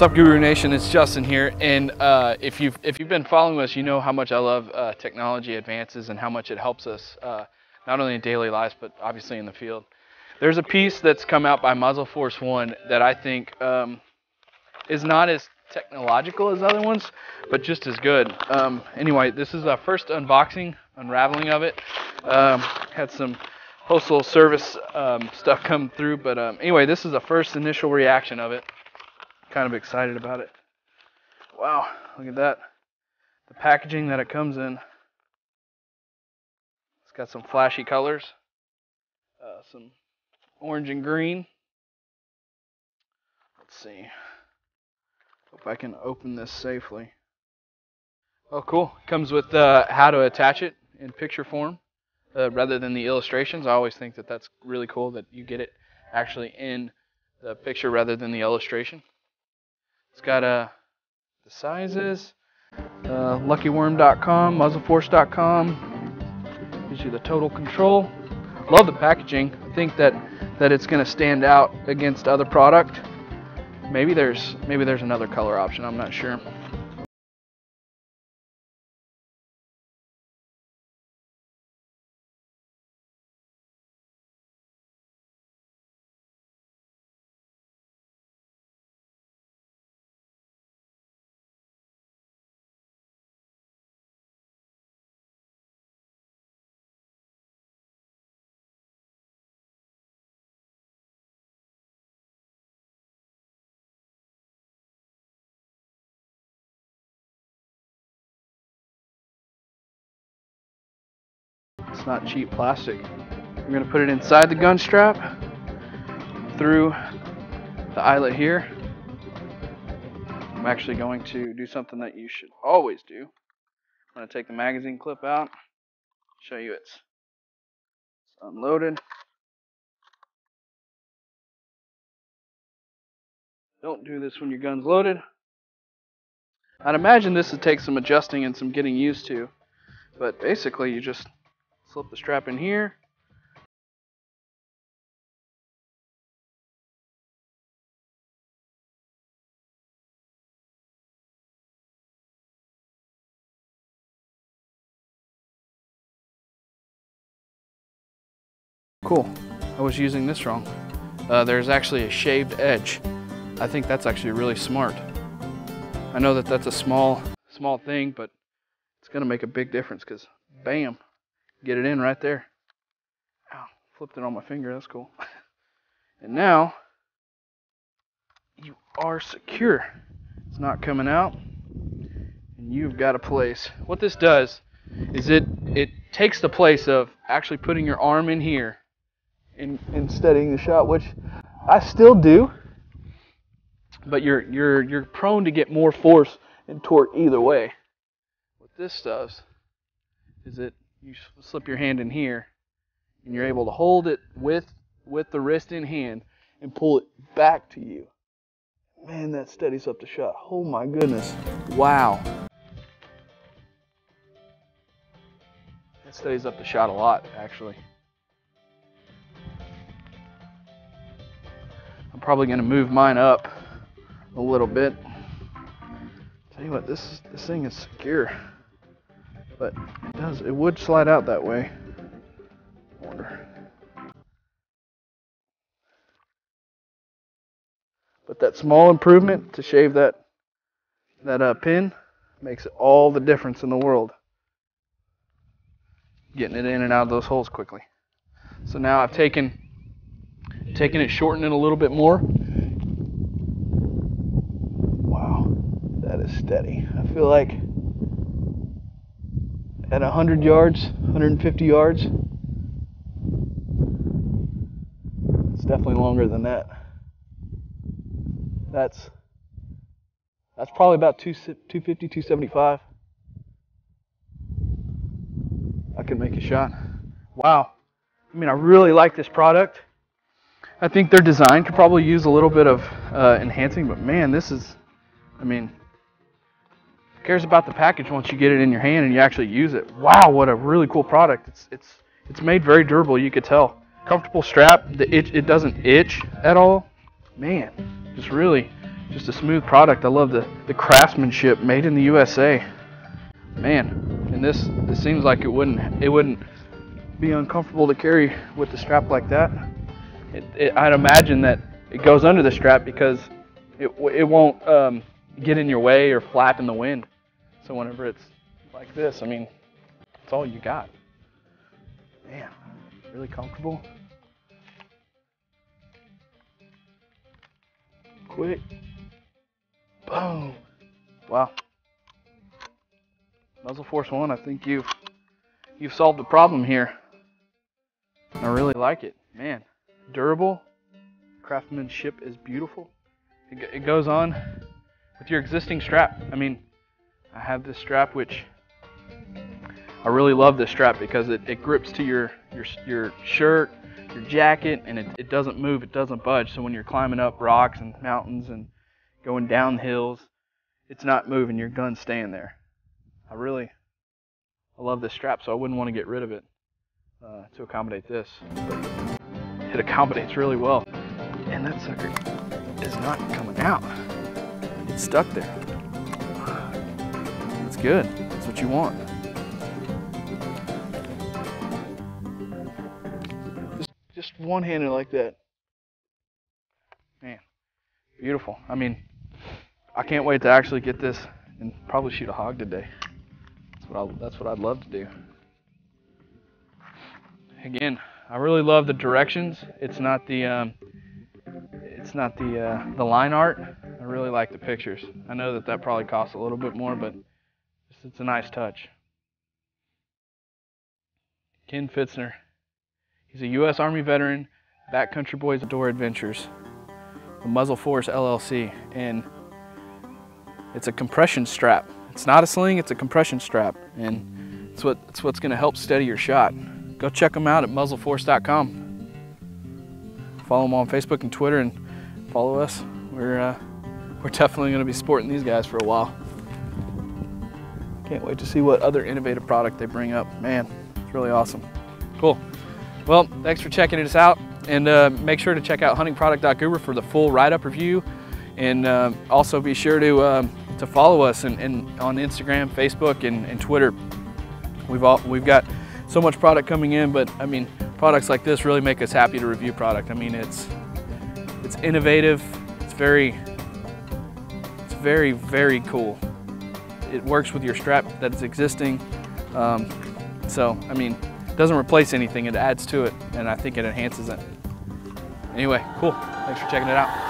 What's up, Guru Nation? It's Justin here, and if you've been following us, you know how much I love technology advances and how much it helps us not only in daily lives but obviously in the field. There's a piece that's come out by Muzzle Force One that I think is not as technological as other ones, but just as good. Anyway, this is our first unraveling of it. Had some postal service stuff come through, but anyway, this is the first initial reaction of it. Kind of excited about it. Wow, look at that. The packaging that it comes in. It's got some flashy colors, some orange and green. Let's see. Hope I can open this safely. Oh, cool. Comes with how to attach it in picture form rather than the illustrations. I always think that that's really cool that you get it actually in the picture rather than the illustration. It's got the sizes, luckyworm.com, muzzleforce.com, gives you the total control. Love the packaging. I think that it's going to stand out against other product. Maybe there's another color option, I'm not sure. It's not cheap plastic. We're going to put it inside the gun strap, through the eyelet here. I'm actually going to do something that you should always do. I'm going to take the magazine clip out, show you it's unloaded. Don't do this when your gun's loaded. I'd imagine this would take some adjusting and some getting used to, but basically you just slip the strap in here. Cool. I was using this wrong. There's actually a shaved edge. I think that's actually really smart. I know that that's a small thing, but it's going to make a big difference because bam. Get it in right there. Ow, flipped it on my finger, that's cool. And now, you are secure. It's not coming out, and you've got a place. What this does is it takes the place of actually putting your arm in here and steadying the shot, which I still do, but you're prone to get more force and torque either way. What this does is you slip your hand in here, and you're able to hold it with the wrist in hand and pull it back to you. Man, that steadies up the shot. Oh my goodness. Wow. That steadies up the shot a lot, actually. I'm probably going to move mine up a little bit. Tell you what, this thing is secure. But it would slide out that way. I wonder. But that small improvement to shave that pin makes all the difference in the world. Getting it in and out of those holes quickly. So now I've taken it, shortened it a little bit more. Wow, that is steady. I feel like at 100 yards, 150 yards. It's definitely longer than that. That's probably about 250, 275. I can make a shot. Wow. I mean, I really like this product. I think their design could probably use a little bit of enhancing, but man, this is, I mean, who cares about the package once you get it in your hand and you actually use it? Wow, what a really cool product. It's made very durable, you could tell. Comfortable strap, it doesn't itch at all. Man, just really Just a smooth product. I love the craftsmanship, made in the USA. Man, and this seems like it wouldn't be uncomfortable to carry with the strap like that. I'd imagine that it goes under the strap because it won't get in your way or flap in the wind. So whenever it's like this, I mean, it's all you got. Man, really comfortable. Quick. Boom. Wow. Muzzle Force One, I think you've solved the problem here. I really like it. Man, durable. Craftsmanship is beautiful. It goes on with your existing strap. I mean, I have this strap, which I really love this strap because it grips to your shirt, your jacket, and it doesn't move, it doesn't budge. So when you're climbing up rocks and mountains and going down hills, it's not moving, your gun's staying there. I love this strap, so I wouldn't want to get rid of it to accommodate this. It accommodates really well. And that sucker is not coming out. It's stuck there. It's good, that's what you want. Just one-handed like that. Man, beautiful. I mean, I can't wait to actually get this and probably shoot a hog today. That's what I'd love to do. Again, I really love the directions. It's not the line art. I really like the pictures. I know that probably costs a little bit more, but it's a nice touch. Ken Fitzner. He's a U.S. Army veteran, Backcountry Boys Adore Adventures, the Muzzle Force LLC, and it's a compression strap. It's not a sling, it's a compression strap, and it's what's going to help steady your shot. Go check them out at muzzleforce.com. Follow them on Facebook and Twitter, and follow us. We're definitely going to be sporting these guys for a while. Can't wait to see what other innovative product they bring up. Man, it's really awesome. Cool. Well, thanks for checking us out, and make sure to check out huntingproduct.guru for the full write-up review, and also be sure to follow us and on Instagram, Facebook, and Twitter. We've got so much product coming in, but I mean, products like this really make us happy to review product. I mean, it's innovative, it's very, very cool. It works with your strap that's existing, so I mean, doesn't replace anything, it adds to it, and I think it enhances it. Anyway, cool. Thanks for checking it out.